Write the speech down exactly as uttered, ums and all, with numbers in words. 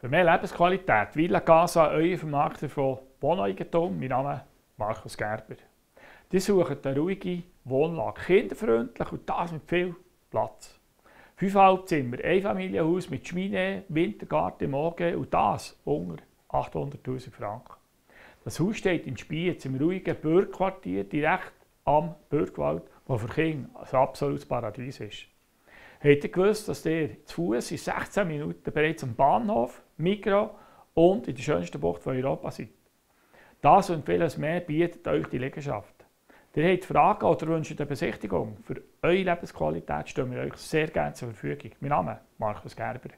Für mehr Lebensqualität, Villa Casa, euer Vermarkter von Wohneigentum. Mein Name ist Markus Gerber. Die suchen eine ruhige Wohnlage, kinderfreundlich und das mit viel Platz. fünf Komma fünf Zimmer, Einfamilienhaus mit Cheminée, Wintergarten im O G und das unter achthunderttausend Franken. Das Haus steht in Spiez, im ruhigen Burgquartier, direkt am Burgwald, wo für Kinder ein absolutes Paradies ist. Habt ihr gewusst, dass ihr zu Fuß in sechzehn Minuten bereits am Bahnhof, Migros und in der schönsten Bucht von Europa seid? Das und vieles mehr bietet euch die Liegenschaft. Ihr habt Fragen oder wünscht eine Besichtigung? Für eure Lebensqualität stehen wir euch sehr gerne zur Verfügung. Mein Name ist Markus Gerber.